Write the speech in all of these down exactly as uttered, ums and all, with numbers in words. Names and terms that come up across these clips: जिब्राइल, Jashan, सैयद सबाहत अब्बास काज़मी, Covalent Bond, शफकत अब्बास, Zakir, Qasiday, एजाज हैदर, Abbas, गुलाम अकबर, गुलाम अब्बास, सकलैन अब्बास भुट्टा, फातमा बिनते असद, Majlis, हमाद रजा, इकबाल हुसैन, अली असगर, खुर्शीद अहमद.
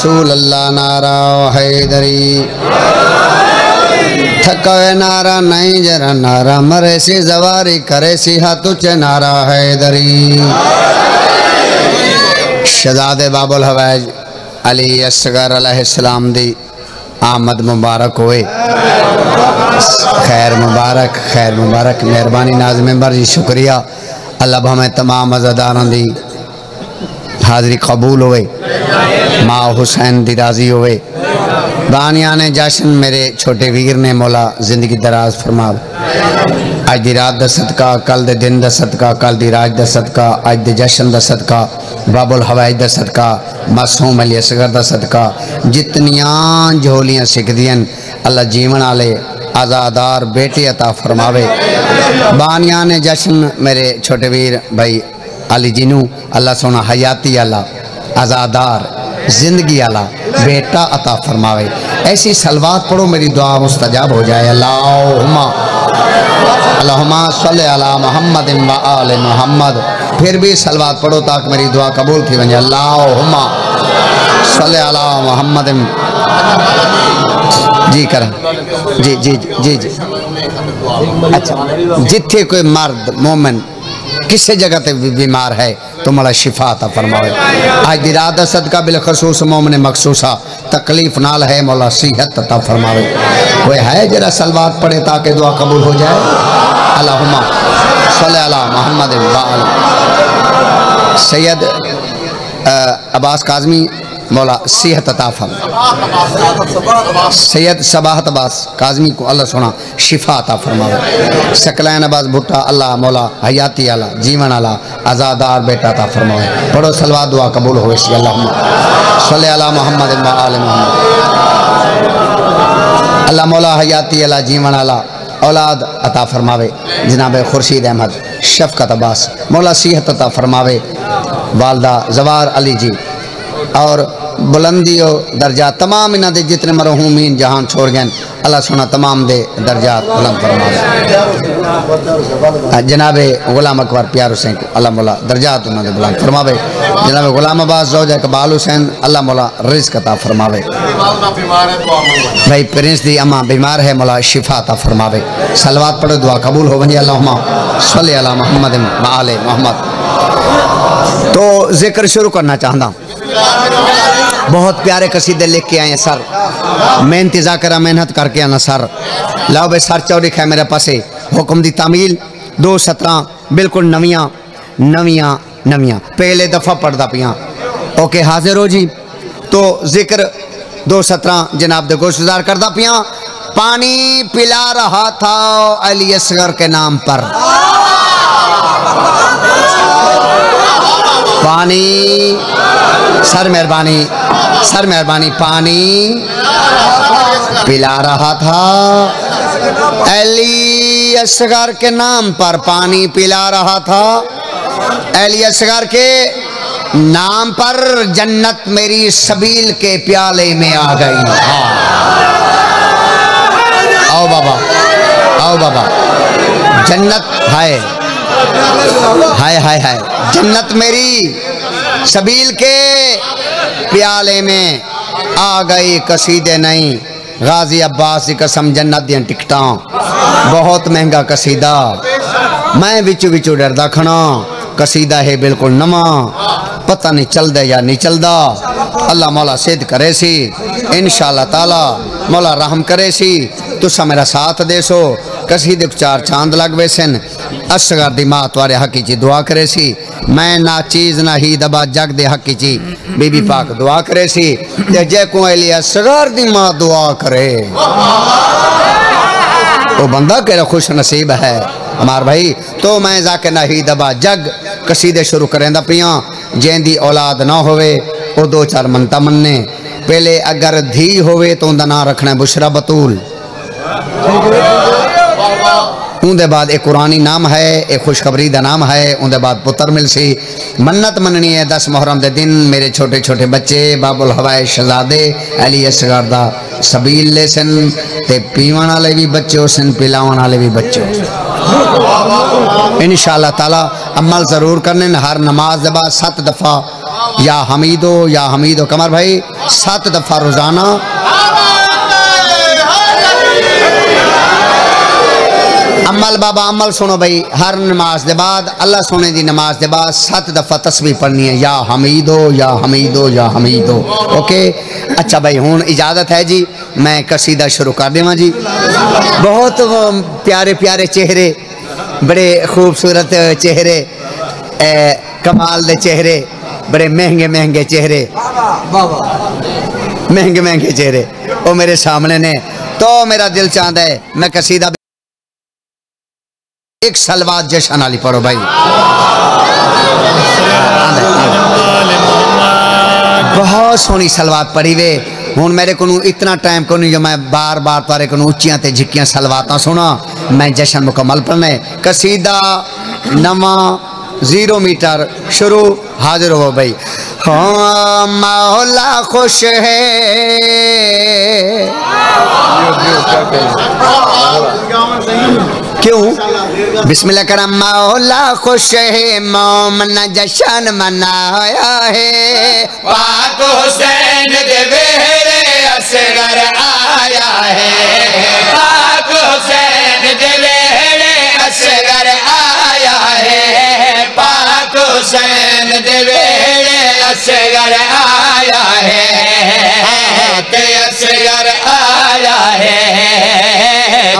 रसूल अल्लाह नारा हैदरी थकवे नारा नहीं जरा नारा मरे सी जवारी करे सी हाथु चे नारा हैदरी। शहजादे बाबुल हवैज अली असगर अलैहिस्सलाम दी आमद मुबारक होए। खैर मुबारक खैर मुबारक। मेहरबानी नाज़िम मेंबर जी शुक्रिया। अल्लाह हमें तमाम अज़ादारों दी हाज़री कबूल होए। माँ हुसैन दी राज़ी होए। बानिया ने जश्न मेरे छोटे वीर ने मौला जिंदगी दराज फरमाव। अज दी रात दा सदका, कल दे दिन दा सदका, कल दी रात दा सदका, अज दे जश्न दा सदका, बाबुल हवाइज दा सदका, मासूम अली असगर दा सदका, जितनियां झोलियां सिकदियां अल्लाह जीवन आले आज़ादार बेटे अता फरमावे। बानिया ने जश्न मेरे छोटे वीर भाई अली जिनू अल्लाह सोना हयाती आला आज़ादार ज़िंदगी आला बेटा अता फरमावे। ऐसी सलवात पढ़ो, मेरी दुआ मुस्तजाब हो जाए। अल्लाहुम्मा अल्लाहुम्मा सल्ले अला मुहम्मद व आले मुहम्मद। फिर भी सलवात पढ़ो ताकि मेरी दुआ कबूल थी वंजे। अल्लाहुम्मा सल्ले अला मुहम्मद। जी कर जी जी जी जी अच्छा, जिथे कोई मर्द मोमिन किसी जगह ते बीमार है तो मला शिफा अता फरमावे। आज दी रात दा सदका बिलखसूस मोमने मखसूसा तकलीफ नाल है मौला सेहत अता फरमावे। कोई है जरा सलवात पढ़े ताकि दुआ कबूल हो जाए। अल्लाहुम्मा सल्ले अला मुहम्मद व आल। सैयद अब्बास काज़मी मौला सेहत अता फरमावे। सैयद सबाहत अब्बास काज़मी को अल्लाह सोना शिफा अता फरमावे। सकलैन अब्बास भुट्टा अल्लाह मौला हयाती आला जीवन आला आज़ादार बेटा अता फरमावे। पढ़ो सलवात, दुआ कबूल हो। अल्लाहुम्मा सल्ले अला मुहम्मद व आले मुहम्मद। अल्लाह मौला हयाती आला जीवन आला औलाद अता फरमावे। जनाब खुर्शीद अहमद शफकत अब्बास मौला सेहत अता फरमावे। वालदा जवार अली जी और बुलंदी दर्जा तमाम इन्ह के जितने मरहूमीन जहान छोड़ गए अल्लाह सोना तमाम दे दर्जा बुलंद फरमावे। जनाबे गुलाम अकबर प्यार हुसैन को अल्लाह मौला दर्जा उन्होंने बुलंद फरमावे। जनाब गुलाम अब्बास ज़ौजा इकबाल हुसैन अल्लाह मौला रिज़्क़ अता फरमावे। भाई प्रिंस दी अम्मा बीमार है मौला शिफा अता फरमावे। सलवात पढ़ो, दुआ कबूल हो वंजे। अल्लाहुम्मा सल्ले अला मुहम्मद व आले मुहम्मद। तो जिक्र शुरू करना चाहता हूँ। बहुत प्यारे कसीदे लिख के आए हैं सर। मैं इंतज़ा करा मेहनत करके आना सर। लाओ बे सर चौरिक है मेरे पास। हुक्म दी तामील दो सत्रह बिल्कुल नवियाँ नवियाँ नवियाँ पहले दफ़ा पढ़ता पियाँ। ओके हाजिर हो जी। तो जिक्र दो सत्रह जनाब दे गोशुजार करता पियाँ। पानी पिला रहा था अली असगर के नाम पर। पानी सर मेहरबानी सर मेहरबानी पानी पिला रहा था अली असगर के नाम पर। पानी पिला रहा था अली असगर के नाम पर। जन्नत मेरी सबील के प्याले में आ गई। हाँ आओ बाबा आओ बाबा। जन्नत हाय हाय हाय हाय। जन्नत मेरी सबील के प्याले में आ गई। कसीदे नहीं गाजी अब्बास की कसम। जन्नत दियाँ टिकटा बहुत महंगा कसीदा। मैं बिचू बिचू डरदा खड़ा। कसीदा है बिल्कुल नवा, पता नहीं चलदा या नहीं चलदा। अल्लाह मौला सिद्ध करे सी इंशाअल्लाह ताला। मौला रहम करे सी। तुसा मेरा साथ दे सो। कसीदे चार चांद लग गए सन। असगर दी मां तुआरे हकी ची दुआ करे सी। मैं ना चीज़ ना ही दबा जग दे हकी ची बीबी पाक दुआ करे सी। जे को अली असगर दी मां दुआ करे वो बंदा केड़ा खुश नसीब है हमार भाई। तो मैं जाके ना ही दबा जग कसीदे शुरू करेंदा पियाँ। जैंदी औलाद ना होवे वो दो चार मनता मन्ने। पहले अगर धी होवे तो उनका नाम रखना बुशरा बतूल। उनके बाद एक कुरानी नाम है, एक खुशखबरी का नाम है। उनके बाद पुत्र मिल सी। मन्नत मननी है दस मुहर्रम के दिन मेरे छोटे छोटे बच्चे बाबुल हवाए शहजादे अली असगर दा सबील ले सन। ते पीवन वाले भी बच्चे सन, पिलावन वाले भी बच्चे। इंशाअल्लाह ताला अमल ज़रूर करने। हर नमाज के बाद सत दफ़ा या हमीदो या हमीदो। कमर भाई सात दफा रोजाना अमल। बाबा अमल सुनो भाई, हर नमाज के बाद अल्लाह सोने की नमाज के बाद सात दफा तस्बीह पढ़नी है, या हमीदो या हमीदो या हमीदो। ओके अच्छा भाई, हुन इजाजत है जी, मैं कसीदा शुरू कर देवां जी। बहुत प्यारे प्यारे चेहरे, बड़े खूबसूरत चेहरे, ए, कमाल दे चेहरे, बड़े महंगे महंगे चेहरे, महंगे महंगे चेहरे वो मेरे सामने ने। तो मेरा दिल चाहता है मैं कसीदा एक सलवात जशन अली पढ़ो भाई। बहुत सोहनी सलवात पढ़ी वे। हुन मेरे को इतना टाइम को नहीं जो मैं बार बार तारे को उच्चियां ते झिक्कियां सलवाता सुना। मैं जशन मुकम्मल पढ़ने कसीदा नवा जीरो मीटर शुरू हाजिर हो भाई। हाँ मौला खुश है क्यों बिस्मिल्लाह कर मौला खुश है, मोमन जशन मनाया है, पाक हुसैन दे वेरे असगर आया है, पाक हुसैन दे वेरे असगर आया है, पाक हुसैन दे वेरे असगर आया है, ते असगर आया है,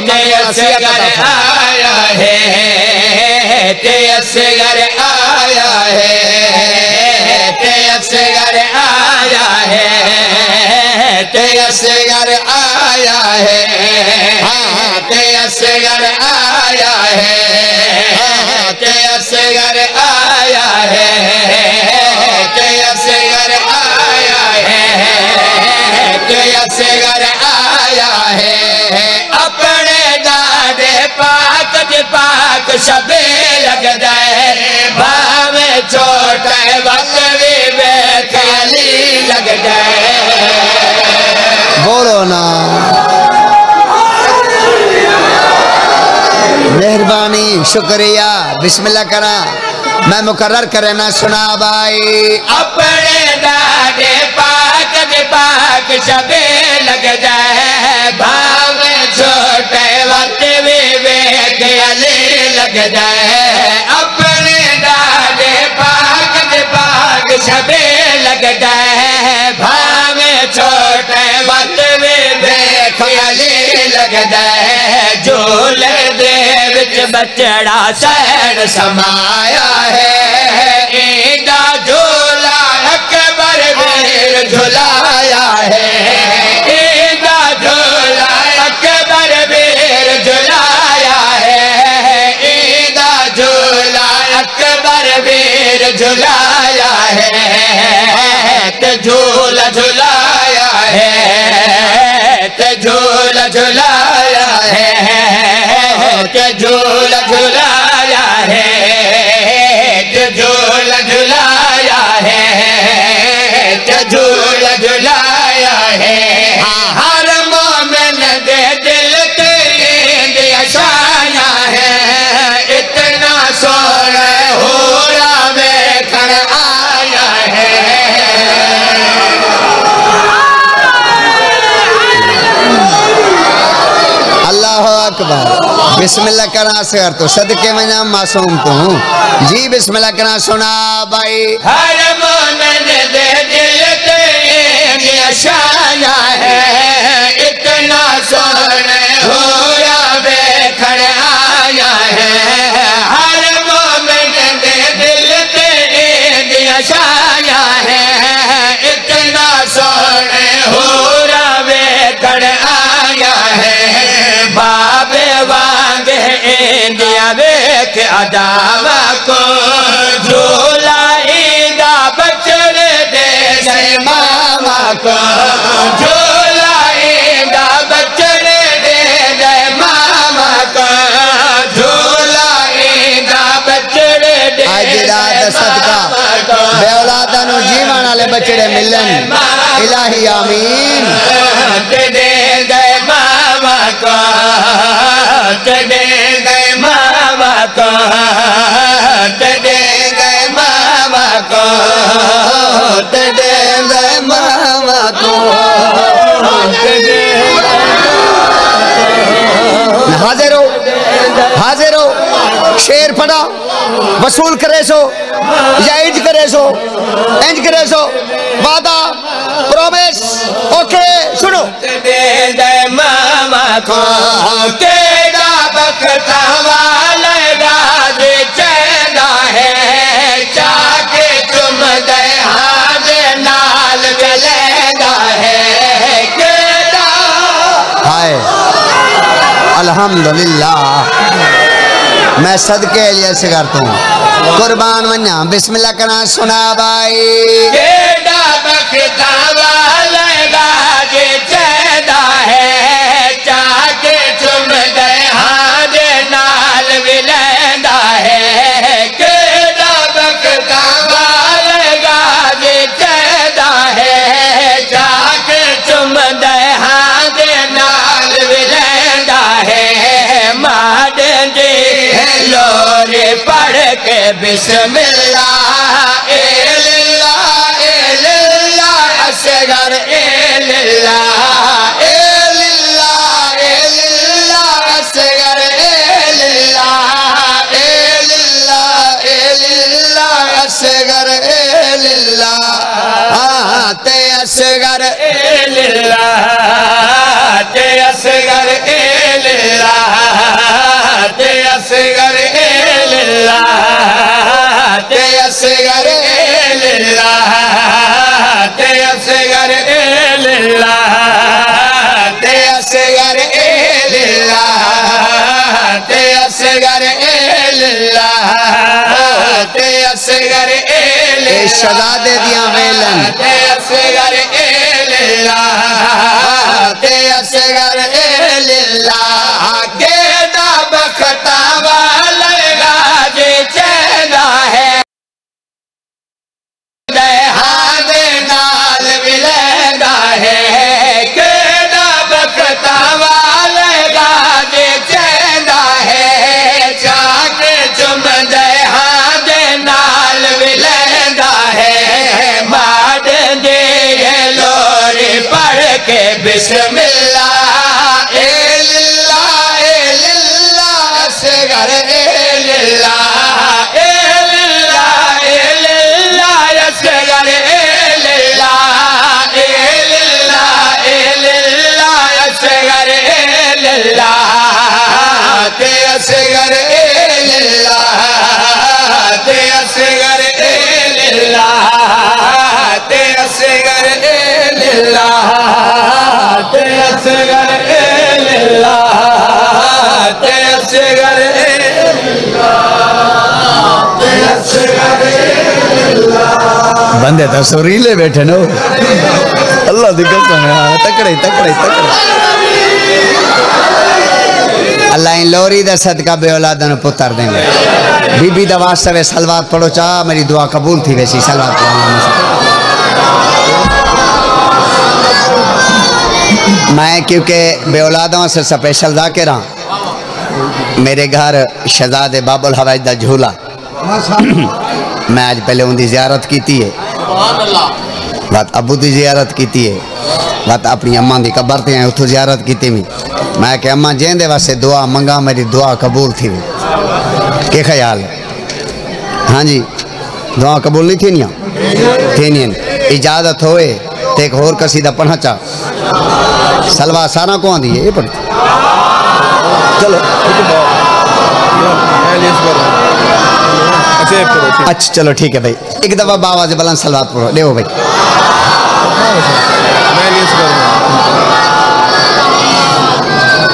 ते असगर आया है, ते असगर आया है, ते असगर आया है, ते असगर आया है, ते असगर आया है, ते असगर आया है, ते असगर आया है, ते असगर आया है, अपने दादे पाक दे पाक शबे लगदा है, भावे छोटा है वल्लवी वे खाली लगदा है। बोलो ना मेहरबानी शुक्रिया। बिस्मिल्लाह करा मैं मुकर्रर करे ना सुना भाई। अपने दादे पाक दे पाक शबे लगदा है, भावे छोटा है वल्लवी लगदा है, अपने दादे पाक दे पाक शबे लगदा है, भावे छोटे वतवे बेखयाले लगदा है, झोले दे विच बचड़ा सैन समाया है, एदा झोला अकबर वीर झुलाया है, झुलाया है, ते झूला झुलाया है, ते झूला झुलाया है, ते झूला झुलाया है, ते झूला झुलाया है, ते झूला झुलाया है, हर मोमिन दे दिल ते दिया शाना है, इतना सोना होरा आया है। अल्लाह अकबर। बिस्मिल्लाह करा से तो सदके में ना मासूम तो हूँ जी। बिस्मिल्लाह करा सुना भाई। हर मोमिन दे दिल ते ये शाया है, इतना सोने होया बे खड़ आया है, हर मोमिन दे दिल ते शाया है, इतना सोने होरा वे खड़ आया है, बाबे वांगे इंदिया वेख अदावा को, झूला ईदा बचड़े दे से मामा को, झूला ईदा बचड़े दे दे मामा को, झूला ईदा बचड़े दे सदका औलादा नु जीवन वाले बचड़े मिलन इलाही आमीन। ते दे दे मावा को, ते दे दे मावा को, ते दे दे मावा को। हाजिर हो हाजिर हो शेर पढ़ा वसूल करे सो या इंज करे सो इंज करे सो वादा प्रोमिस ओके सुनो अल्हम्दुलिल्लाह मैं सदके लिए से करता हूँ कुर्बान वन्या बिस्मिल्लाह करना सुना भाई बिस्मिल्लाह इल्लाह इल्लाह असगर इल्लाह इल्लाह इल्लाह असगर इल्लाह इल्लाह इल्लाह असगर इल्लाह हाँ ते असगर इल्लाह ते असगर इल्लाह ते असगर ते असगर इल्लाह ते असगर इल्लाह ते असगर इल्लाह ते असगर इल्लाह ते असगर इल्लाह शहजादे दियां वेलन ते असगर इल्लाह ते असगर इल्लाह केदा बखतावा बिस्मिल्लाह इल्लाह इल्लाह असगर इल्लाह इल्लाह इल्लाह असगर इल्लाह इल्लाह इल्लाह असगर इल्लाह ते असगर इल्लाह ते असगर इल्लाह ते असगर इल्लाह ते असगर इल्लाह ते असगर इल्लाह ते असगर इल्लाह बंदे तो सुरीले बैठे नो अल्लाह दी कसम है तकड़े तकड़े तकड़े अल्लाह इन लोरी दा सदका बेऔलादन पुत्र देंगे बीबी दा वास्ते सलवात पढ़ो चा मेरी दुआ कबूल थी वैसी सलवात मैं क्योंकि बेऔलादों से स्पेशल जाके रहा मेरे घर शहजादे बाबुल हवाज दा झूला मैं आज पहले उनकी जियारत की है बात अबू की जियारत की है बात अपनी अम्मा की कबर ते उतो जियारत की मैं मैं कि अम्मा जेंदे वास्ते दुआ मंगा मेरी दुआ कबूल थी के ख्याल हाँ जी दुआ कबूल नहीं थी थीनियन इजाजत होए ते एक होर कसीदा पढ़ना चाह सलवा सारा को आंदी है ये पढ़ चलो अच्छा चलो ठीक है भाई एक दफा बाबा से बलन सलवात पढ़ो देखो भाई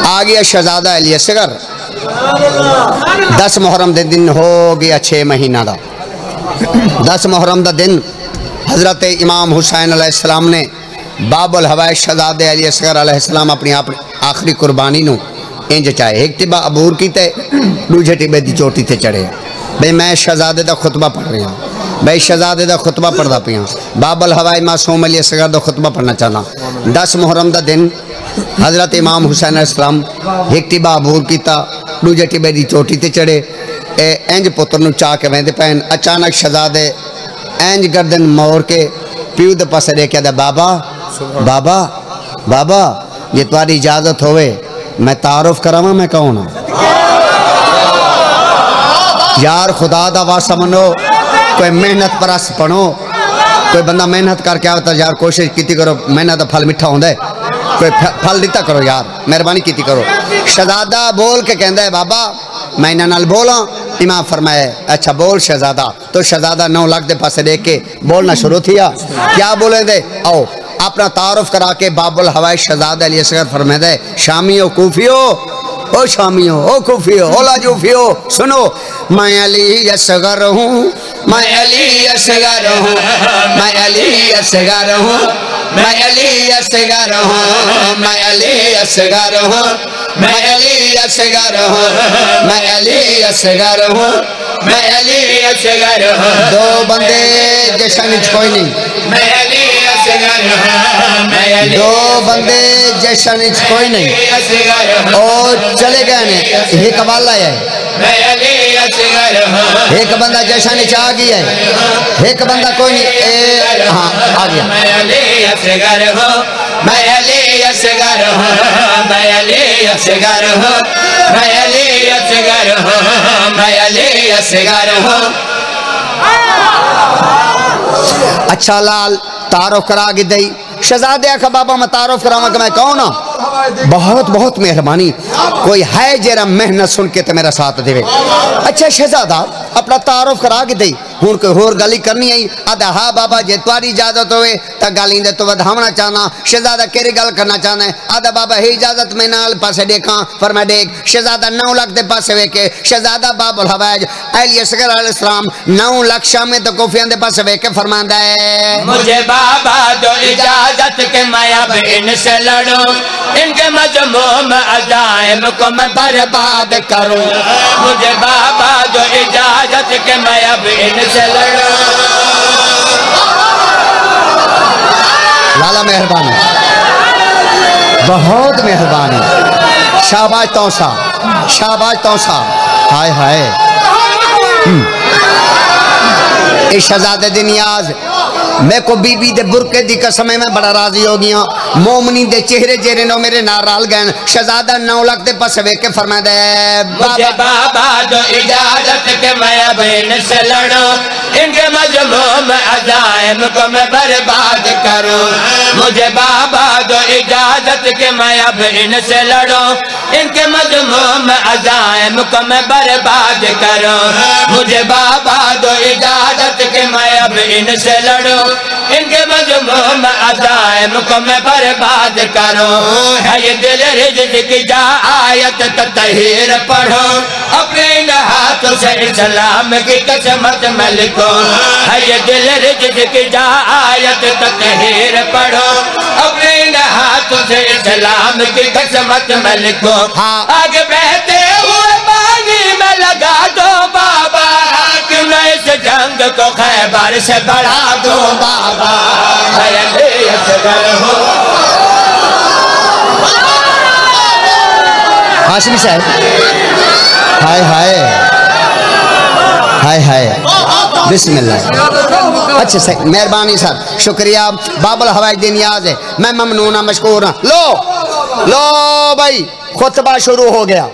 आ गया शहजादा अली असगर दस मुहर्रम के दिन हो गया छः महीना का दस मुहर्रम का दिन हजरत इमाम हुसैन अलैहिस्सलाम ने बाबुल हवाए शहजादे अली असगर अलैहिस्सलाम अपनी अपनी आखिरी कुर्बानी नू इंज चाहे एक टिब्बा अबूर की ते दूजे टिब्बे की चोटी ते चढ़े भाई मैं शहजादे का खुतबा पढ़ रहा भाई शहजादे का खुतबा पढ़ता पिया बाबुल हवाए मासूम अली असगर का खुतबा पढ़ना चाहता दस मुहर्रम का दिन हजरत इमाम हुसैन अलैहिस्सलाम एक टिब्बा अबूर किया दूजे टिब्बे की चोटी ते चढ़े इंज पुत्र नू चाह के वहदे पैन अचानक शहजादे एंज गर्दन मोर के पीऊ द पसर क्या दा बाबा बाबा बाबा ये तुम्हारी इजाज़त होवे मैं तारुफ करावा मैं कौन यार खुदा दा वास्ता मनो कोई मेहनत परस पढ़ो कोई बंदा मेहनत करके आवता यार कोशिश की करो मेहनत का फल मिठा होंदा है कोई फल दिता करो यार मेहरबानी की करो। शहजादा बोल के कहता है बाबा मैं इन्हां नाल बोलां इमाम फरमाए अच्छा बोल शहजादा तो शहजादा नौ लाख के पास देख के बोलना शुरू थिया क्या बोले दे आओ अपना तारुफ करा के बाबुल हवाई शहजादा अली असगर फरमाए दे शामियो कूफियो ओ शामियो ओ कूफियो ओ लाजूफियो सुनो मैं अली असगर हूँ मैं अली असगर हूँ मैं अली असगर हूँ मैं अली असगर हूँ मैं अली असगर हूँ मैं अली असगर हूँ मैं अली असगर हूँ मैं अली असगर हूँ दो बंदे जश्न कोई नहीं मैं अली असगर हूँ दो बंदे जश्न कोई नहीं और चले गए ने एक वाला है एक बंदा जश्न आ गया है एक बंदा कोई नहीं हाँ आ गया मैं अली असगर हूँ मैं अली असगर हूँ मैं अली असगर हूँ मैं अली असगर हूँ मैं अली असगर हूँ। अच्छा लाल तारुफ करा के दई शहजादे आखा बाबा मैं तारुफ करावा कि मैं कौन ना बहुत बहुत मेहरबानी कोई है जरा मेहनत सुन के तो मेरा साथ देवे। अच्छा शहजादा अपना तारुफ करा के दई हूँ कोई होर गली करनी आई आदा हाँ बाबा जे तुम्हारी इजाजत होवे तो गाली दे तो वधावना चाहना शहजादा केरी गल करना चाहना है आदा बाबा ही इजाजत में नाल पासे देखा पर मैं देख शहजादा नौ लाख के पास वे के शहजादा बाबुल हवाइज अली असगर अलैहिस्सलाम नौ लाख शामे तो कोफियां के पास वे के फरमांदा है मुझे बाबा दो इजाजत के मैं अब इनसे लड़ूं इनके मजमूम अजाइम को मैं बर्बाद करूं मुझे बाबा दो इजाजत के मैं अब इनसे लड़ूं लाला मेहरबानी बहुत मेहरबानी शाबाश तौसा शाबाश तौसा हाय हाय इस शहजादे दी नियाज मैं को बीबी दे बुरके दी कसम मैं बड़ा राजी हो गया मोमनी दे चेहरे चेहरे नो मेरे नाराल गए शहजादा नौ लाख दे पास वे के फरमा दे मुझे बाबा दो इजाजत के मैं अब इनसे लड़ूं इनके मजमूम अजाइम को मैं बर्बाद करूं मुझे बाबा दो इजाजत के मैं अब इनसे लड़ूं इनके मजमूम अजाइम को मैं बर्बाद करूं मुझे बाबा दो इजाजत के मैं अब इनसे लड़ूं इनके मजमूम अजाइम को मैं बर्बाद करो है ये दिल रिज़्क़ की जा आयत ततहीर पढ़ो अपने इन हाथों से इस्लाम की कसमत में लिखो है ये दिल रिज़्क़ की जा आयत ततहीर पढ़ो अपने इन हाथों से इस्लाम की कसमत में लिखो आगे बहते हुए पानी में लगा दो बाबा इस जंग को खैबर से बढ़ा दो बाबा मैं अली असगर हूँ। हाशमी साहब हाय हाय हाय हाय बिस्मिल्लाह। अच्छा सर मेहरबानी साहब शुक्रिया बाबुल हवाइज दी नियाज है मैं ममनूना मशकूर हूँ। लो लो भाई खुतबा शुरू हो गया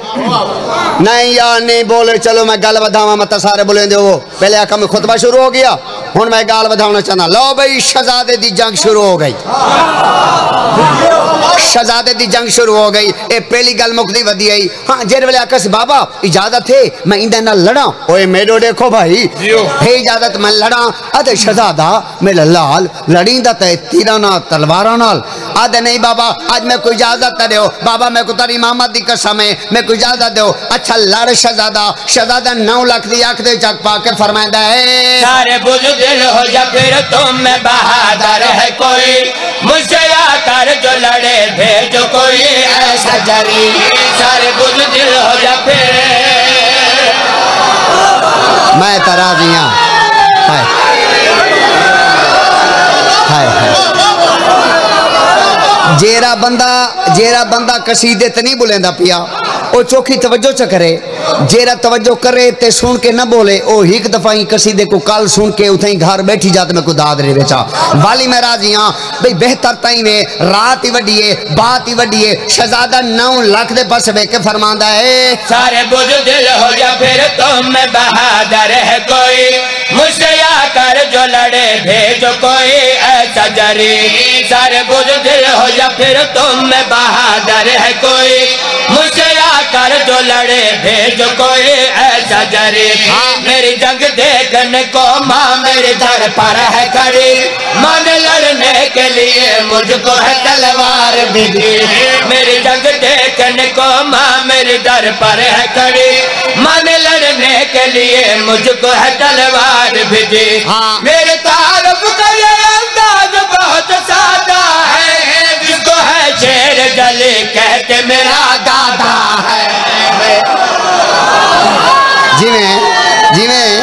नहीं यार नहीं बोले चलो मैं गल बधावा मत सारे बोले दे वो पहले आका में खुतबा शुरू हो गया हूँ मैं गाल बधावना चाहना। लो भाई शहजादे दी जंग शुरू हो गई शहजादे दी जंग शुरू हो गई ये पहली गल मुकदी वधी आई हाँ जेर वाले आका से बाबा इजाजत है मैं इंदे नाल लड़ा ओए मेरो देखो भाई हे इजाजत मैं लड़ा अदे शहजादा मेरा लाल लड़ींदा ते तीरां नाल तलवारां नाल आदे नहीं बाबा आज मैं कोई इजाजत दे बाबा मैं को तारी मामा दी कसम है मैं कोई इजाजत दो। अच्छा लड़ शहजादा शहजादा नौ लाख दी आंख दे चक पा के फरमांदा है सारे बुज़दिल हो या फिर तुम में बहादुर है कोई मुझसे आकर जो लड़े भेजो कोई ऐसा जरी सारे बुज़दिल हो या फिर मैं तराजियां हाय हाय हाय जेरा बंदा जेरा बंदा कसीदे तो नहीं बुलेंदा पिया ओ चोखी तवज्जो च करे, जेरा तवज्जो करे ते सुन के न बोले। ओ एक दफा ही कसीदे को कल सुन के उठाई घर बैठी जात में को दाद रे बेचा वाली महाराज यहाँ भाई बेहतर ताई में रात ही वडिए बात ही वडिए। शहजादा नौ लाख दे पास बैठ के फरमांदा है सारे बुजुर्ग हो जा फिर तुम में बहादुर है कोई मुझसे आकर जो लड़े भेजो कोई ऐसा जरी। सारे बुजुर्ग हो जा फिर तुम में बहादुर है कोई मुझसे आकर जो लड़े भेजो कोई ऐसा जरी। मेरी जंग देखने को माँ मेरे दर पर है खड़ी मन लड़ने के लिए मुझको है तलवार भी। मेरी जंग देखने को माँ मेरे दर पर है खड़ी मन लड़ने के लिए मुझको है तलवार भी। मेरे तारुफ का ये अंदाज बहुत सादा है जिसको है शेर जले कहते मेरा दादा है। जिमें जिमें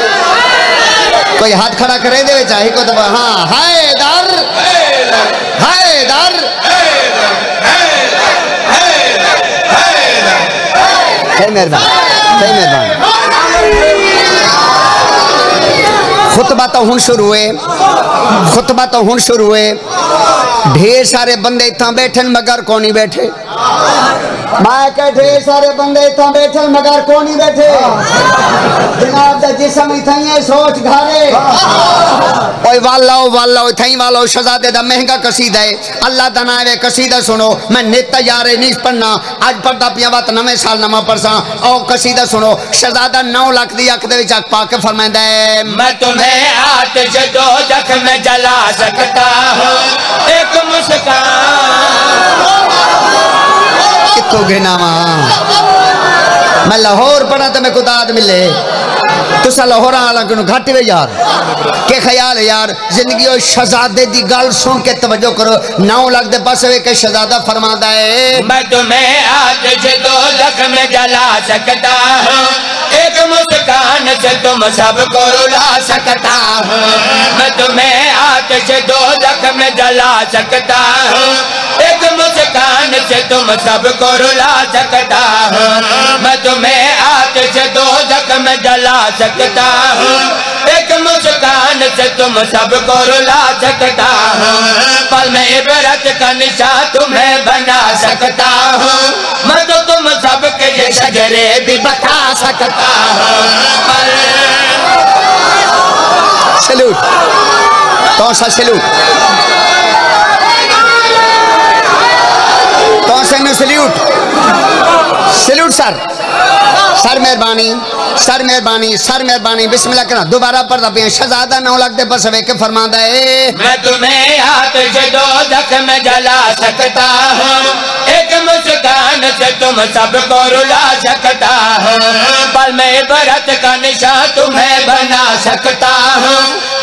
कोई हाथ खड़ा करे दे चाहे को दबा हाँ हाय दर हाय दर सही मेहरबान सही मेहरबान। खुतबा तो हुन शुरू हुए खुतबा तो हुन शुरू हुए ढेर सारे बंदे इतना बैठन मगर कोनी बैठे माय के ढेर सारे बंदे इतना बैठे मगर को नहीं बैठे। जनाब दा जिस्म इथाई सोच घारे ओए वालो वालो इथाई वालो। शहजादे दा महंगा कसीदा है अल्लाह दा नावे कसीदा सुनो मैं नेता यारे नहीं पढ़ना आज पढ़दा पिया बात नवे साल नमा परसा ओ कसीदा सुनो। शहजादा नौ लाख दी अख दे विच अख पा के फरमांदा है मैं तुम्हें आतिश दो जख में जला सकता हूं एक मुस्कान तो घेना मैं लाहौर पढ़ा तो मैं कुदाद मिले तुसा लाहौर आला क्यों घाटी वे यार के ख्याल है यार जिंदगी और शहजादे दी गल सुन के तवज्जो करो। नौ लाख दे पास वे के शहजादा फरमांदा है मैं तुम्हें आतिश दो लख में जला सकता हूं एक मुस्कान से तुम सबको रुला सकता हूं। मैं तुम्हें आतिश दो लख में जला सकता हूं एक मुस्कान से तुम सबको रुला सकता हूं। मैं तुम्हें आतिश दो लख में जला सकता हूँ एक मुस्कान से तुम सबको रुला सकता हूँ। पल में इबरत का निशा तुम्हें बना सकता हूँ मैं तो तुम सबके ये शजरे भी बता सकता हूँ। सैल्यूट कौन सा सैल्यूट कौन सा no salute salute sir sir मेहरबानी सर मेहरबानी सर मेहरबानी बिस्मिल्लाह करना दोबारा पढ़ता पे। शहजादा नौ लाख दे बस वे के फरमांदा है मैं तुम्हें आतिश दो लख में जला सकता हूँ एक मुस्कान से तुम सबको रुला सकता हूँ। पल में इबरत का निशा तुम्हें बना सकता हूँ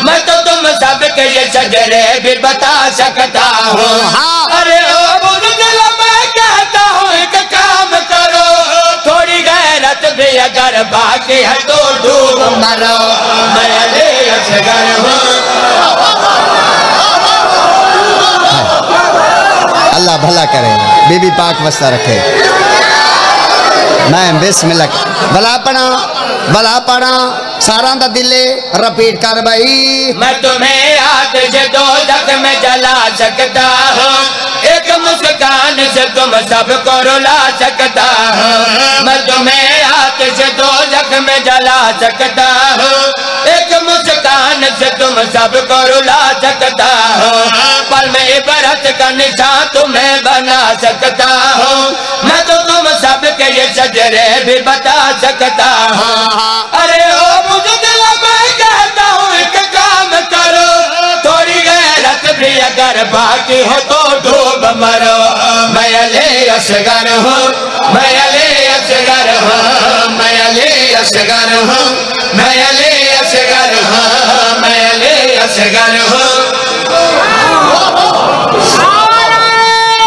मैं तो तुम सबके ये शजरे भी बता सकता हूँ। अरे ओ बुजुर्ग मैं कहता हूँ एक काम करो थोड़ी गैरत भी अगर बाकी है तो डूब मरो। मैं असगर हूँ अल्लाह भला करे बीबी पाक वस्ता रखे। मैं बिस्मिल्लाह भला पढ़ा भला पढ़ा सारा दा दिले रिपीट कर भाई मैं तुम्हें आतिश दो लख में जला सकता हूँ एक मुस्कान से तुम सबको रुला सकता हूँ। मैं तुम्हें आतिश दो लख में जला सकता हूँ एक मुस्कान से तुम सबको रुला सकता हूँ। पल में इबरत का निशा तुम्हें बना सकता हूँ मैं तो तुम सबके ये शजरे भी बता सकता हूँ। अरे ओ बुजुर्ग मैं कहता हूँ एक काम करो थोड़ी गैरत भी अगर बाकी हो तो डूब मरो। मैं असगर हूँ मैं असगर हूँ मैं असगर हूँ मैं असगर हूँ मैं असगर हूँ।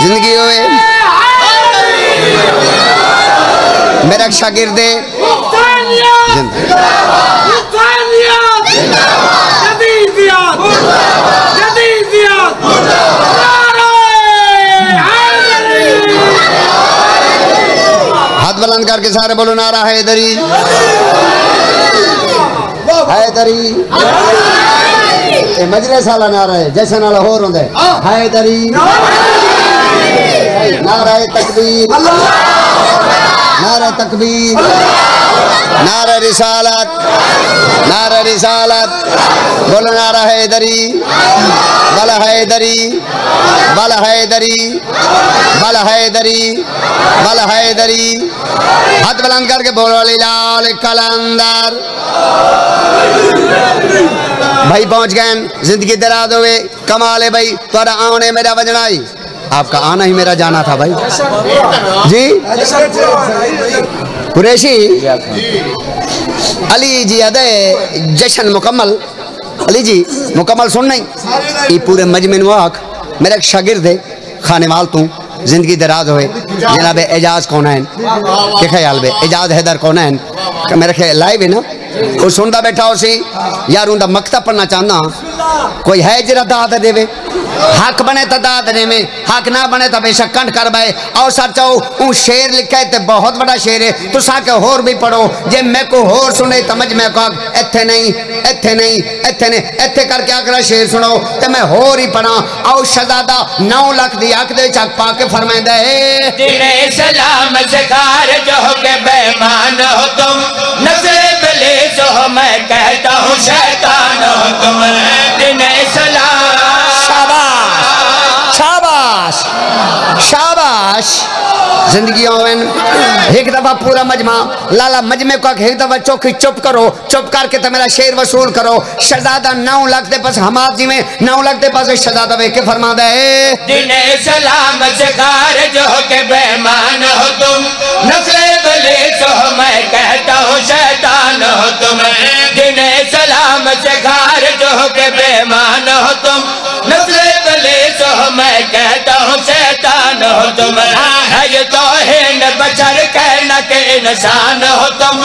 जिंदगी होए मेरा शागिर्दे हाथ हाथ बुलंद करके सारे बोलो नारा हैदरी हैदरी मजलिस वाला नारा है जैसे नाला होर होंदा है हैदरी नारा तकबीर नारा तकबीर नारा रिसालत नारा रिसालत बोलो नारा हैदरी बल हैदरी बल हैदरी बल हैदरी बल हैदरी हाथ बुलंद करके बोलो लाल कलंदर। भाई पहुंच गए, जिंदगी दराज हो गए, कमाल है भाई। थोड़ा आने मेरा बजना ही, आपका आना ही मेरा जाना था भाई जी। कुरैशी अली जी अदे जश्न मुकम्मल, अली जी मुकम्मल सुन नहीं, ये पूरे मजमिन वाक मेरा एक शागिर्द है खानेवाल तू, जिंदगी दराज होए जनाब एजाज कौन है के ख्याल में एजाज हैदर कौन है मेरे ख्याल लाइव है ना, वो सुनता बैठा उसी यार उनका मकता पढ़ना चाहना कोई है जरा दाद देवे, हक बने तो दाद देवे, हक ना बने तो बेशक कंठ कर बे। और सर चाहो वो शेर लिखा है तो बहुत बड़ा शेर है, तुसा के होर भी पढ़ो जे मैं को होर सुने तमझ में कह इथे नहीं इथे नहीं इथे नहीं इथे करके आखिर शेर सुनो तो मैं होर ही पढ़ा। आओ शहजादा नौ लाख दी आंख दे चक पा के फरमाइंदा है दिले सलाम से खार जो के बेमान हो तुम नजर बले जो मैं कहता हूँ शैतान हो तुम दिले सलाम। शाबाश शाबाश शाबाश। जिंदगी एक दफा पूरा मजमा लाला मजमे को एक दफा चौकी चुप करो, चुप करके तो मेरा शेर वसूल करो। शहजादा नौ लाख दे पास हमार जी में नौ लाख दे पास शहजादा वे के फरमा दे दिले सलाम से खार जो के बेमान हो तुम नस्ले बले जो मैं कहता हूँ शैतान हो तुम दिले सलाम से खार जो के बेमान हो तुम नस्ले बले जो मैं कहता हूँ शैतान हो तुम है तो है न बचर कहना के इंसान हो तुम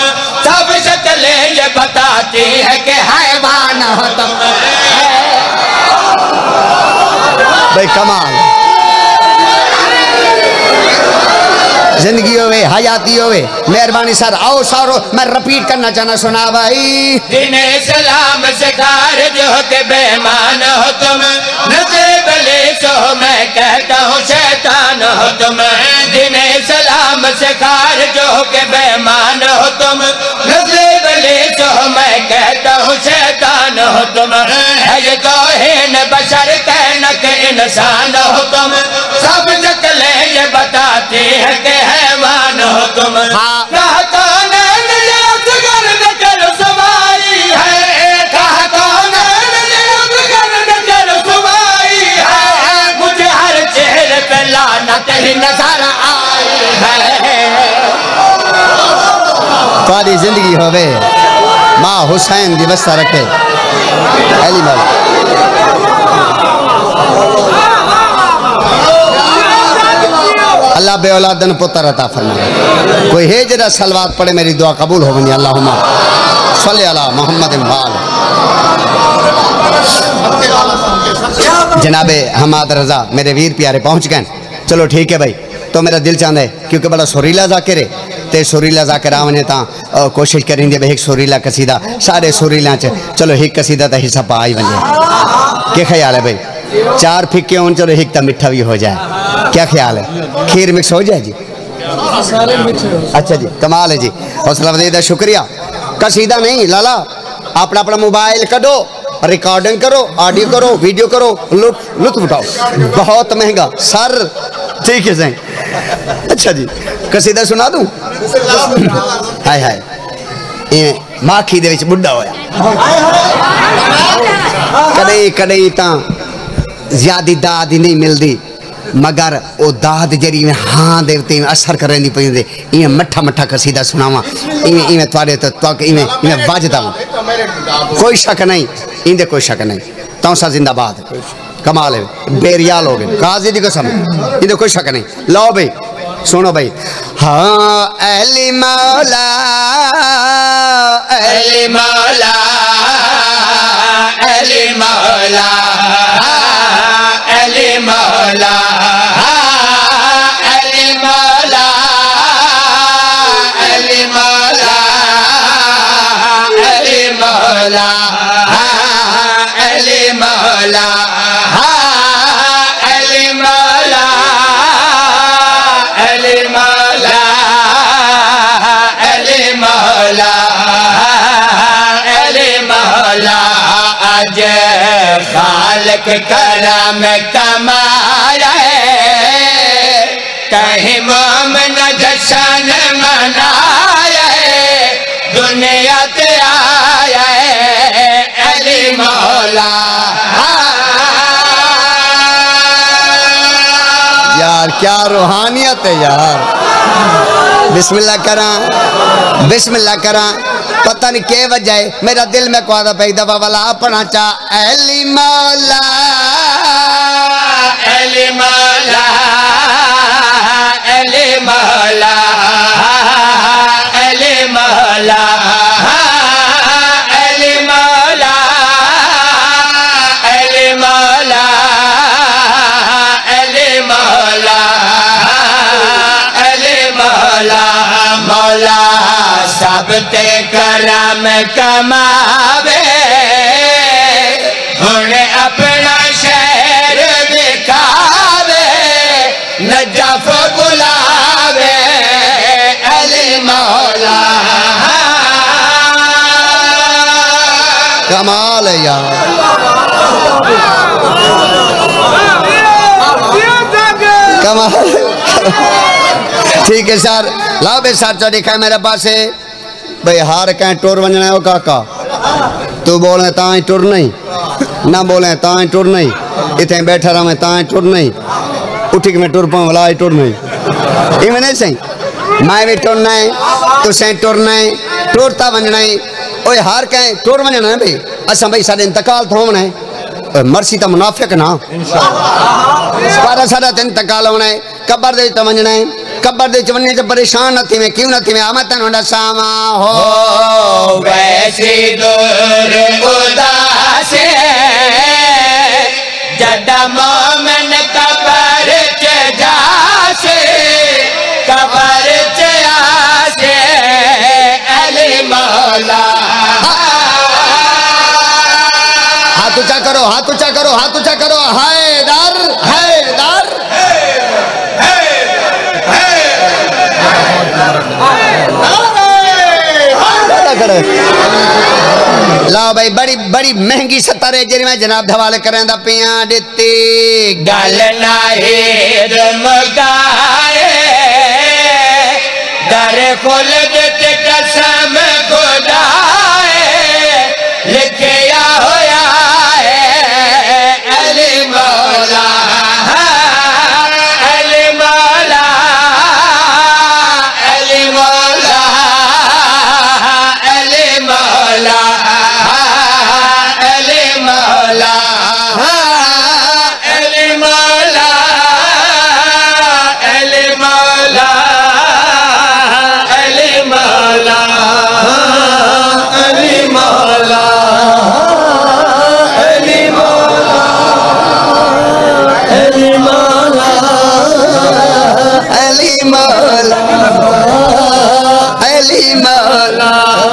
सब शक्लें ये बताती है कि हैवान हो तुम। भाई कमाल, जिंदगी होवे हयाती होवे। मेहरबानी सर आओ सारो मैं रिपीट करना चाहना सुना भाई दिने सलाम से खार जो के बेमान हो तुम नजर बले जो मैं कहता हूँ शैतान हो तुम दिने सलाम से खार जो के बेमान हो तुम नजर बले जो मैं कहता हूँ शैतान हो तुम है ये तो न बशर कहना के इंसान हो तुम सब शक्लें ये बताती है के हैवान हो तुम। कहा कौन ने अजगर नजर समाई है, कहा कौन ने अजगर नजर समाई है, मुझे हर चेहरे पे लाना कहीं नजर आई है। सारी जिंदगी होवे माँ हुसैन दी बस्ता रखे एलिमल। अल्लाह बे औलादन पुत्र अता फरमाए, कोई है जरा सलवात पढ़े मेरी दुआ कबूल हो बनी। अल्लाहुम्मा सल्ली अला मोहम्मद इमबाल। जनाबे हमाद रजा मेरे वीर प्यारे पहुंच गए। चलो ठीक है भाई, तो मेरा दिल चाहता है क्योंकि बड़ा सुरीला जाकिर है ते सुरीला जाकिर आने ता कोशिश करेंगे भाई एक सुरीला कसीदा सारे सुरीला च चलो एक कसीदा का हिस्सा पा ही बने। क्या ख्याल है भाई? चार फिक्के हों चलो एक मिठा भी हो जाए, क्या ख्याल है? खीर मिक्स हो जाए जी, अच्छा जी, कमाल है जी। हौसला अफजाई दा शुक्रिया। कसीदा नहीं लाला, अपना अपना मोबाइल कढो, रिकॉर्डिंग करो, ऑडियो करो, वीडियो करो, लुत्फ उठाओ। बहुत महंगा सर, ठीक है सही। अच्छा जी कसीदा सुना दूं? हाय हाय माखी दे विच बुढ़ा होया, कदे कदे तां ज्यादा दाद ही नहीं मिलती मगर वो दाद जरी में हाँ देवते में असर करेंदी पी। इवें मठा मठा कसीदा सुनावा इवें इवें तुरे तो इवें इवें बाजदा कोई शक नहीं, इंदे कोई शक नहीं। तौसा जिंदाबाद, कमाल है, बेरियाल हो गए काजी दी कसम, इंदे कोई शक नहीं। लो भाई सुनो भाई, हाँ अली मौला अली मौला अली मौला अली मौला अली मौला एक करम तुम्हारा कहीं मोमन जशन मनाया दुनिया ते आया अली मौला। यार क्या रूहानियत है यार। बिस्मिल्लाह करा बिस्मिल्लाह करा पता नहीं के वजह मेरा दिल में कुआदा पे एक दफा वाला अपना चा अली मौला अली मौला अली मौला अली मौला अली मौला अली मौला अली मौला अली मौला मौला सब ते करम कमावे हुणे अपना शहर दिखावे नजफ बुलावे अली मौला। कमाल है यार। कमाल ठीक है सर लाओ बे सर चो दिखा मेरे पास भाई हार कह टुर वजना ओ काका तू बोले ता ही टुर नहीं ना बोले ता ही टुर नहीं इतने बैठा रहा मैं ता ही टुर नहीं उठी के मैं टुर पाऊँ भला टुर नहीं इवें नहीं सही मैं भी टुरना है तुसें टुरना है टुरता वजना है ओए हार कह टुर वजना है भाई असा भाई साढ़े इंतकाल थोमना है मरसी तो मुनाफिक ना सारा सारा तो इंतकाल होना है कबर दे तो वजना है कब्र दे चवने से परेशान न थी मैं क्यों न थी मैं आमा तन नसामा हो वैसी दूर उदासे जदा मोमन कब्र के जासे कब्र के आसे अली मौला। हाथ ऊंचा करो हाथ ऊंचा करो हाथ ऊंचा करो हैदर हैदर ला भाई बड़ी बड़ी महंगी सतारे जिन में जनाब धवाल करें दा पिया दिती गल नाहे मगाए दर खोल देते कसम खुदाए लिखे या होया है अली मौला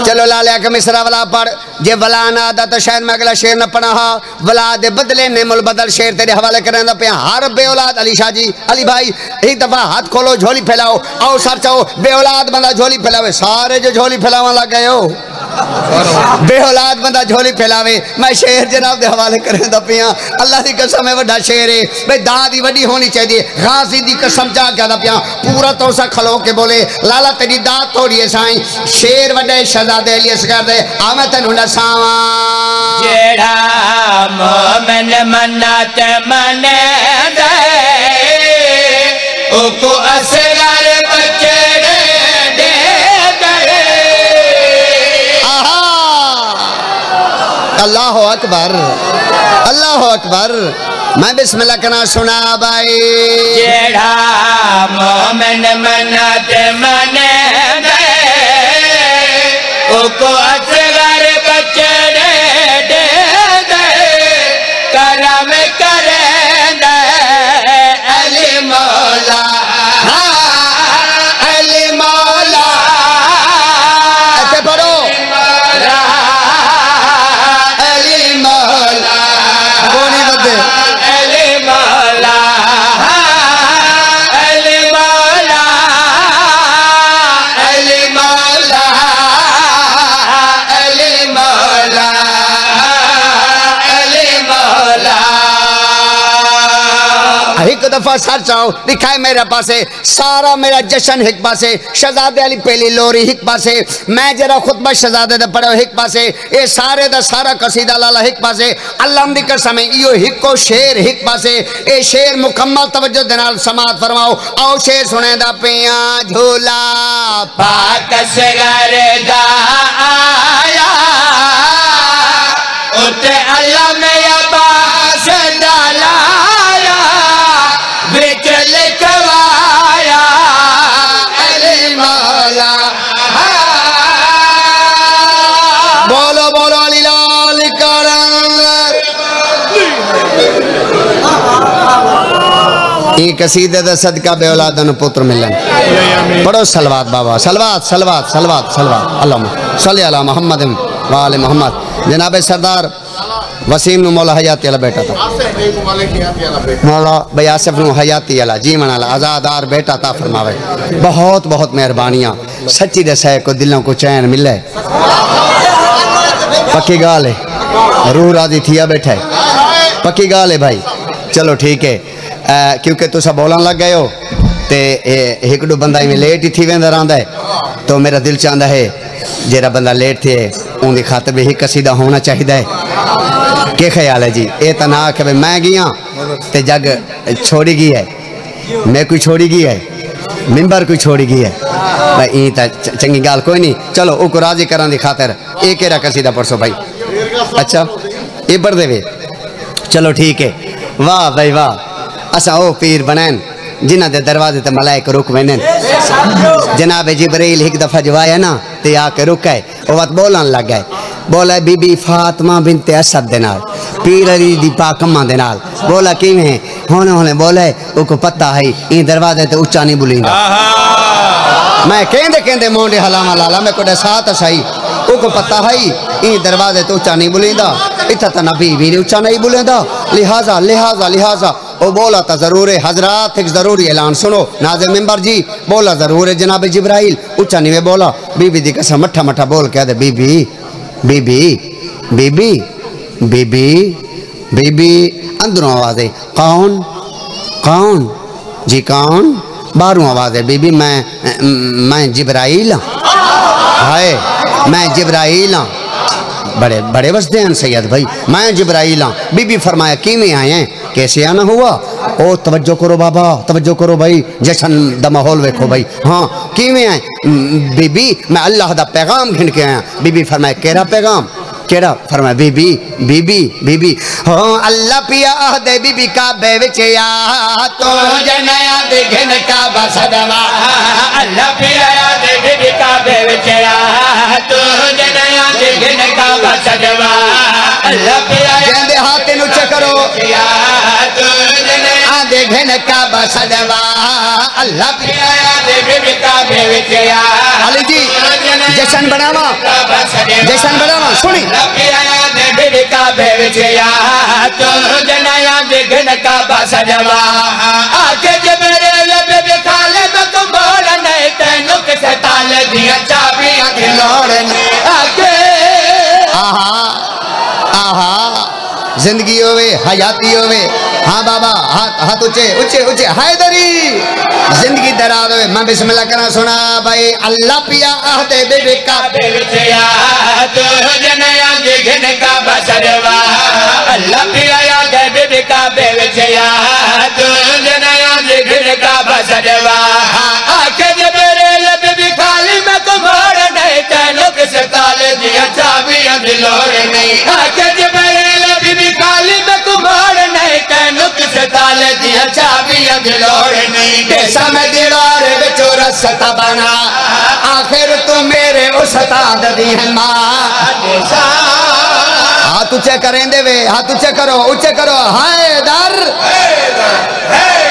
चलो लालिया के मिसरा वाला पढ़ जे वला ना दा तो शायद मैं अगला शेर न पढ़ा वला दे बदले नेमुल बदल शेर तेरे हवाले करें दा पे हर बे औलाद अली शाह जी अली भाई एक दफा हाथ खोलो झोली फैलाओ आओ सर चाओ बे औलाद बंदा झोली फैलावे सारे जो झोली फैलावा लग गए हो बे औलाद बंदा झोली फैलावे मैं शेर जनाब दे हवाले करें दा पिया अल्लाह दी कसम है वड्डा शेर है भाई दा दी वड्डी होनी चाहिए गाजी दी कसम जा के दा पिया पूरा तोसा खलो के बोले लाला तेरी दा थोड़ी है साईं शेर वड्डे शहजादे अली असगर दे आमे तनु सावा जेड़ा मोमन मन्नत मने दे उको असगर बचे दे दे आहा अल्लाह अकबर अल्लाह अकबर मैं बिस्मिल्लाह करना सुना भाई जेड़ा मोमन मन्नत मने दे उको असगर दफा सर चाओ दिखाए मेरे पास सारा मेरा जश्न हिक पास शहजादे अली पहली लोरी हिक पास मैं जरा खुतबा शहजादे दा पढ़ो हिक पास ये सारे दा सारा कसीदा लाला हिक पास अल्लाह दी कसम यो हिको शेर हिक पास ए शेर मुकम्मल तवज्जो दे नाल समात फरमाओ आओ शेर सुने दा पिया झूला पाक सगर दा आया उते अल्लाह में अब्बास डाला कसीदे दा सदका बे औलादन पुत्र मिलन पढ़ो सलवात बाबा सलवात सलवात सलवात सलवात अल्लाहुम्मा सल्ली अला मोहम्मद व आले मोहम्मद। जनाब सरदार वसीम नु मौला हयाती अला बेटा था मौला भाई आसिफ नु हयाती अला जीवन अला आजादार बेटा था फरमावे बहुत बहुत मेहरबानियां सच्ची दसाए को दिलों को चैन मिले पक्की गाल है रूह राजी थिया बैठा है पक्की गाल है भाई चलो ठीक है आ, क्योंकि तुस बोलन लग गए हो तो एक दो बंदा इवें लेट ही थी वेंदा रहा है तो मेरा दिल चाहता है जरा बंदा लेट थे उनकी खातिर भी ही कसीदा होना चाहिए है के ख्याल है जी। ये तो ना आख भाई मैं गई हाँ तो जग छोड़ी गई है मैं कोई छोड़ी गई है मिम्बर कोई छोड़ी गई है भाई ई तो चंगी गाल कोई नहीं चलो उनको राजी कराने की खातिर ये केरा कसीदा परसो भाई अच्छा ये बढ़ देवे चलो ठीक है वाह भाई वाह असा ओ पीर बनैन जिन्ह के दरवाजे ते मलाइक रुक वेन जनाब जिब्रील एक दफ़ा जो आया ना तो आके रुक है वो बात बोलन लग गए बोला बीबी फातमा बिनते असद दे नाल पीर अली दी पाक अम्मा दे नाल बोला किवें हुन हुन बोले उको पता है ई दरवाजे ते उच्चा नहीं बुलींदा मैं कहंदे कहंदे मोंडे हलावा लाला मैं कोडे साथ सही उको पता है ई दरवाजे ते उच्चा नहीं बुलींदा इत्थे तो नबी भी उच्चा नहीं बुलींदा लिहाजा लिहाजा लिहाजा ओ बोला था जरूर है हजरात एक जरूरी ऐलान सुनो नाज़िम मेंबर जी बोला जरूर है जनाब जिब्राइल उच्चा नहीं में बोला बीबी दी कसम मठा मठा बोल के दे बीबी बीबी बीबी बीबी बीबी अंदरों आवाज़ है कौन कौन जी कौन बाहरों आवाज़ है बीबी मैं मैं जिब्राइल हाय मैं जिब्राइल हाँ बड़े बड़े वसदे हैं सैयद भाई मैं जिब्राइल हाँ बीबी फरमाया कि में आए हैं कैसे आना हुआ ओ तवज्जो करो बाबा तवज्जो करो भाई जश्न द माहौल वेखो भाई हाँ कि में आए बीबी मैं अल्लाह दा पैगाम घिन के आया बीबी फरमाया केड़ा पैगाम केड़ा फरमाया बीबी बीबी बीबी हाँ अल्लाह पिया आदे बीबी का बेविच या तो जनाया दे घिन का बसदवा अल्लाह पिया आदे बीबी का बेविच या तो जनाया दे घिन का बसदवा अल्लाह पिया जेंदे हाथ नु चकरो या तो जनाया दे घिन का बसदवा अल्लाह पिया आदे बीबी का बेविच या अली जी जश्न बनावा जश्न बनावा सुनी का बेवजया तो जनाया विघ्न का बसजवा आज जब रेल बेखाले में तुम बोल नहीं तेनु किसे ताले दिया चाबियां खिलौड़ ने आके आहा आहा जिंदगी होवे हयाती होवे हाँ बाबा हाथ हाथ ऊंचे ऊंचे ऊंचे हैदरी जिंदगी दरार होवे मैं बिस्मिल्लाह करा सुना भाई अल्लाह पिया आहते बेबे का बेवजया तो जनाया विघ्न का बसजवा अल्लाह पिया आहते बेबे का बेवजया तो जनाया विघ्न का बसजवा आके मेरे लब भी खाली मैं तुम्हार नहीं तेनु किसे ताले दिया चाबियां दिलोड़ नहीं आके मेरे लब भी खाली मैं तुम्हार नहीं तेनु किसे ताले दिया चाबियां दिलोड़ नहीं जैसा मैं दीवार विच रस्ता बना आखिर तू मेरे उस ताद दी है मां हाथ उच्चे करेंदे वे हाथ उच्चे करो उच्चे करो हैदर हैदर हैदर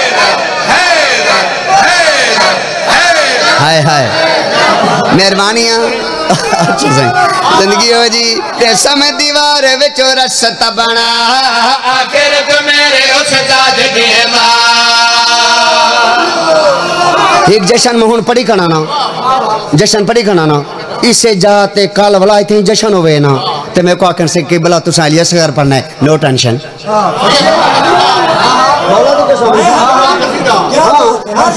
हैदर हैदर हाय हाय मेहरबानियां अच्छे से जिंदगी हो जी ते समय दीवार विच रस्ता बना आखिर तो मेरे उस दाद दी मां एक जश्न मोहन पड़ी कणाना जश्न पड़ी कणाना इसे जाते काल वाला इतनी जश्न होवे ना ते मेरे को आखन से कि बला तुसा अलिया सगर पढ़ना है नो टेंशन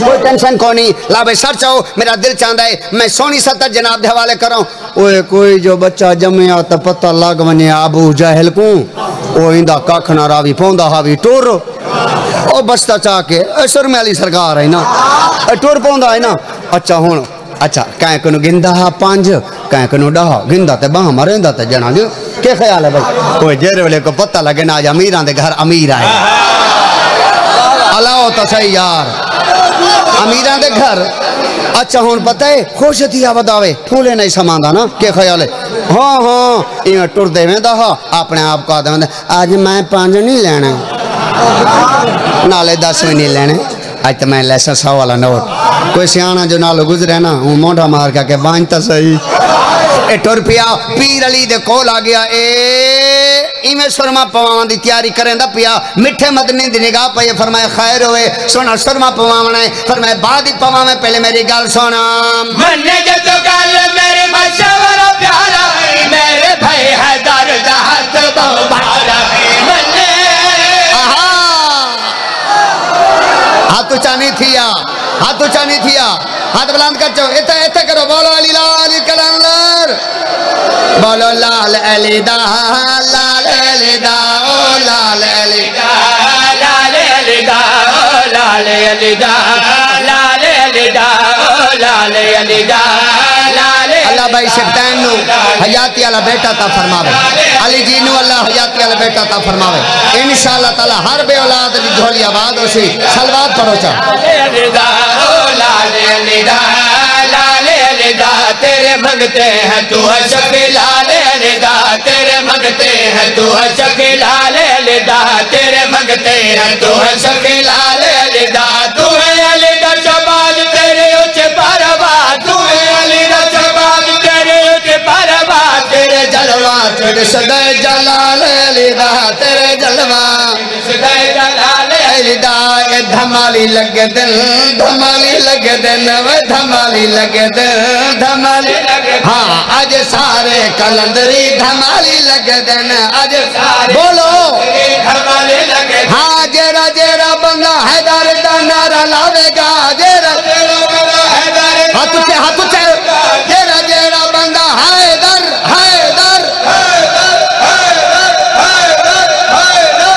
कोई टेंशन को नहीं लाभ सर चाहो मेरा दिल चाहता है मैं सोनी सतर जनाब दे हवाले करो ओए कोई जो बच्चा जमया तो पता लग वने आबू जाहिल को ओ इंदा कख ना रावी पौंदा हावी टुर ओ बस्ता चा के असर में अली सरकार है ना टुर पौंदा है ना। अच्छा हुन अच्छा काहे कनु गिंदा हा पांच काहे कनु डा गिंदा ते बाह मरेंदा ते जना जो के ख्याल है भाई कोई जेरे वाले को पता लगे ना आज अमीरां दे घर अमीर आए अलाओ तो सही यार अमीरां दे घर। अच्छा हुन पता है खुश थी आवदावे फूले नहीं समांदा ना के ख्याल है हां हां इवे टुर दे वेंदा हा अपने आप का दे आज मैं पांच नहीं लेना नाले दस भी नहीं लेने आज तो मैं लैसा सौ वाला नोट कोई सियाना जो नालो गुजरे ना हूं मोटा मार के के बांध तो सही ए टुरपिया पीर अली दे कोल आ गया ए इमे सुरमा पवावन दी तैयारी करंदा पिया मिठे मदनी दी निगाह पे फरमाए खैर होए सोना सुरमा पवावना है फरमाए बाद ही पवावे पहले मेरी गल सुना मन्ने जे तो गल मेरे मशवरा प्यारा है मेरे भाई हैदर दा हाथ बहु भारा है मन्ने आहा हाथ उचानी थिया हाथ ऊंचा नहीं थिया हाथ बुलंद कर चो इथे इथे करो बोलो अली लाल कलंदर बोलो लाल अली दा लाल अली दा ओ लाल अली दा लाल अली दा ओ लाल अली दा लाल अली दा ओ लाल अली दा लाल अल्लाह भाई शैतान नु हयाती वाला बेटा ता फरमावे अली जी नु अल्लाह हयाती वाला बेटा ता फरमावे इंशाअल्लाह ताला हर बे औलाद दी झोली आवाज होसी सलवात पढ़ो चा अलीदा लाले अलीदा तेरे मंगते हैं तू अशक लाले अलीदा तेरे मंगते हैं तू अशक लाले अलीदा तेरे मंगते हैं तू अशक लाले अलीदा तू है अलीदा शबाज तेरे उच्च परवा तू है अलीदा शबाज तेरे उच्च परवा तेरे जलवा तेरे सदा जलाल अलीदा तेरे जलवा सदा जलाल अलीदा धमाली लगे दिल धमाली लगे दिल धमाली लगे दिल धमाली लगे हाँ आज सारे कलंदरी धमाली लगे दिन आज सारे बोलो धमाली लगे हाँ जेरा जेरा बंदा हैदर दा नारा लावेगा जेरा जेरा बंदा हैदर हाथ उठे हाथ उठे जेरा जेरा बंदा हैदर हैदर हैदर हैदर हैदर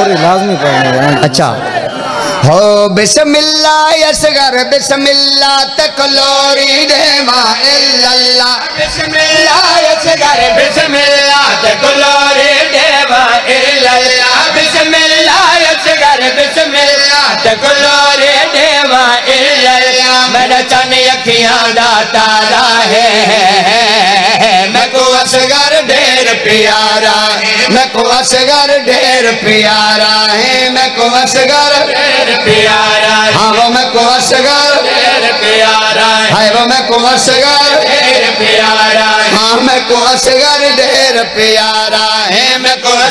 और लाजमी पढ़ना। अच्छा हो बिस्मिल्लाह असगर बिस्मिल्लाह तकलोरी देवा इल्लल्लाह बिस्मिल्लाह असगर बिस्मिल्लाह तकलोरी देवा इल्लल्लाह बिस्मिल्लाह असगर बिस्मिल्लाह तकलोरी देवा इल्लल्लाह मेरा चन अखियां दा तारा है मैं को असगर ढेर प्यारा है मैं को असगर ढेर प्यारा है मैं को असगर प्यारा हाँ वो मैं कुंवर तेरे प्यारा हाय वो मैं कुंवर तेरे प्यारा हाँ मैं कुंवर ढेर प्यारा है मैं कुंवर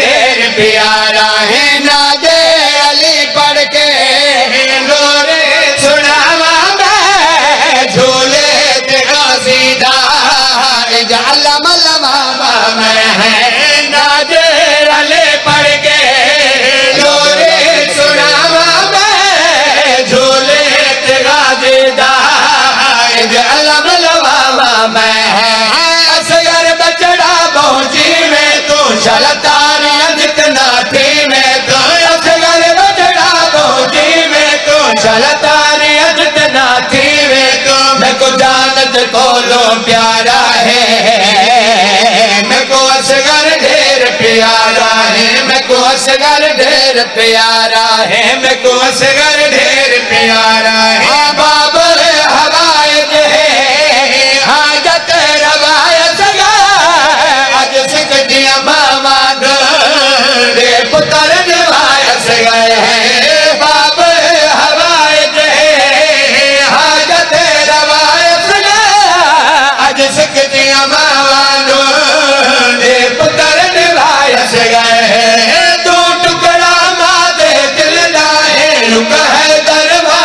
ढेर प्यारा है नादे अली पढ़ के लोरे सुनावा मैं झूले ते क़ासिदा इजाला मलवा मैं है नादे अली पढ़ के लोरे मैं है असगर बचड़ा पहुंची में तू शलतान जितना थी में तू असगर बचड़ा पहुंची में तू शलतान जितना थी में तू मैं को जानत को लो प्यारा है मैं को असगर ढेर प्यारा है मैं को असगर ढेर प्यारा है मैं को असगर ढेर प्यारा है बाबर हवाए हाजत रवायत आज सिख दिया मामा दे पुत्र निवायस गए हैं बाप हवायत हाजत रवायत आज सिख दिया मामा दे पुत्र निवायस गए हैं दो टुकड़ा माँ दे दिल लाए रुक है दरबार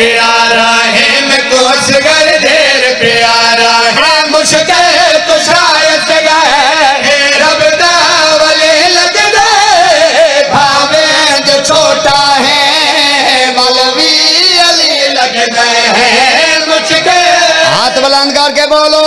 प्यारा है मैं कोशगर देर प्यारा है मुश्किल तो शायद है रब दा वाले लगदा भावे जो छोटा है मौलवी अली लगदा है मुश्किल हाथ बुलंद करके बोलो